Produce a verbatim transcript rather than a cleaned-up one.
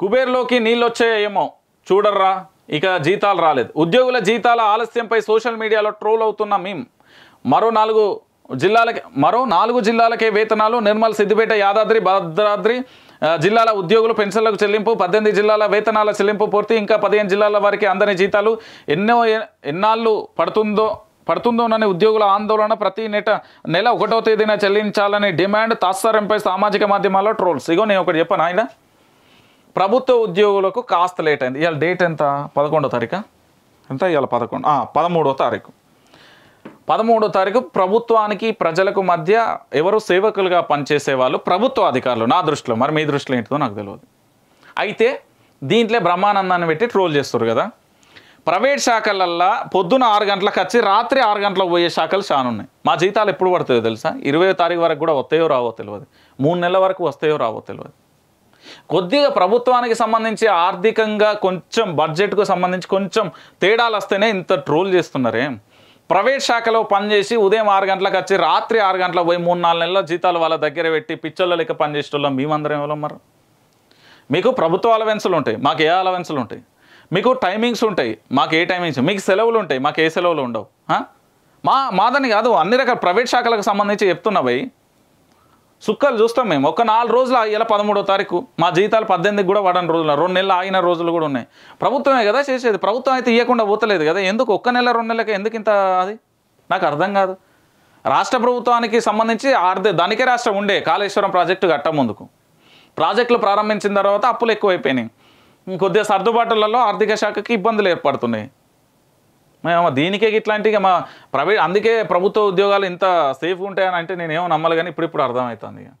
కుబేర్లోకి నీళ్ళు వచ్చేయేమో చూడరా। ఇక జీతాలు రాలేదు, ఉద్యోగుల జీతాల ఆలస్యంపై సోషల్ మీడియాలో ట్రోల్ అవుతున్న మీమ్। మరో నాలుగు జిల్లాలకే మరో నాలుగు జిల్లాలకే వేతనాలు నిర్మల్, సిద్దిపేట, యాదాద్రి, భద్రాద్రి జిల్లాల ఉద్యోగులు పెన్షన్లకు చెల్లింపు, పద్దెనిమిది జిల్లాల వేతనాల చెల్లింపు పూర్తి, ఇంకా పదిహేను జిల్లాల వారికి అందని జీతాలు ఎన్నో ఎన్నాళ్ళు పడుతుందో పడుతుందోనని ఉద్యోగుల ఆందోళన। ప్రతి నెట నెల ఒకటో తేదీన చెల్లించాలని డిమాండ్, తాత్సారంపై సామాజిక మాధ్యమాల్లో ట్రోల్స్। ఇగో నేను ఒకటి చెప్పాను, ఆయన ప్రభుత్వ ఉద్యోగులకు కాస్త లేట్ అయింది। ఇవాళ డేట్ ఎంత? పదకొండో తారీఖు ఎంత? ఇవాళ పదకొండు పదమూడో తారీఖు పదమూడో తారీఖు ప్రభుత్వానికి ప్రజలకు మధ్య ఎవరు సేవకులుగా పనిచేసే వాళ్ళు ప్రభుత్వ అధికారులు, నా దృష్టిలో, మరి మీ దృష్టిలో ఏంటిదో నాకు తెలియదు। అయితే దీంట్లో బ్రహ్మానందాన్ని పెట్టి ట్రోల్ చేస్తారు కదా। ప్రైవేట్ శాఖలల్లో పొద్దున ఆరు గంటలకు వచ్చి రాత్రి ఆరు గంటలకు పోయే శాఖలు చాలా ఉన్నాయి। మా జీతాలు ఎప్పుడు పడుతాయో తెలుసా? ఇరవై తారీఖు వరకు కూడా వస్తాయో రావో తెలియదు, మూడు నెలల వరకు వస్తాయో రావో తెలియదు। కొద్దిగా ప్రభుత్వానికి సంబంధించి ఆర్థికంగా కొంచెం బడ్జెట్కు సంబంధించి కొంచెం తేడాలు వస్తేనే ఇంత ట్రోల్ చేస్తున్నారే। ప్రైవేట్ శాఖలో పనిచేసి ఉదయం ఆరు గంటలకు వచ్చి రాత్రి ఆరు గంటలకు పోయి మూడు నాలుగు నెలల జీతాలు వాళ్ళ దగ్గర పెట్టి పిచ్చోళ్ళ లెక్క పనిచేసేటోళ్ళం మేమందరం ఎవరో మరి। మీకు ప్రభుత్వ అలవెన్సులు ఉంటాయి, మాకు ఏ అలవెన్సులు ఉంటాయి, మీకు టైమింగ్స్ ఉంటాయి, మాకు ఏ టైమింగ్స్, మీకు సెలవులు ఉంటాయి, మాకు ఏ సెలవులు ఉండవు। మా మాదని కాదు, అన్ని రకాల ప్రైవేట్ శాఖలకు సంబంధించి చెప్తున్నా భయ్, సుక్కలు చూస్తాం మేము। ఒక నాలుగు రోజులు ఇలా పదమూడో తారీఖు మా జీతాలు పద్దెనిమిది కూడా పడని రోజులు, రెండు నెలలు ఆగిన రోజులు కూడా ఉన్నాయి। ప్రభుత్వమే కదా చేసేది, ప్రభుత్వం అయితే ఇవ్వకుండా పోతలేదు కదా, ఎందుకు ఒక్క నెల రెండు నెలలకి ఎందుకు ఇంత? అది నాకు అర్థం కాదు। రాష్ట్ర ప్రభుత్వానికి సంబంధించి ఆర్థిక ధనిక రాష్ట్రం ఉండే, కాళేశ్వరం ప్రాజెక్టు గట్ట ముందుకు ప్రాజెక్టులు ప్రారంభించిన తర్వాత అప్పులు ఎక్కువైపోయినాయి, కొద్దిగా సర్దుబాటులలో ఆర్థిక శాఖకి ఇబ్బందులు ఏర్పడుతున్నాయి। మేము దీనికే ఇట్లాంటివి మా ప్రైవేట్, అందుకే ప్రభుత్వ ఉద్యోగాలు ఇంత సేఫ్గా ఉంటాయని అంటే నేనేమో నమ్మాలి, కానీ ఇప్పుడు ఇప్పుడు అర్థమవుతుంది।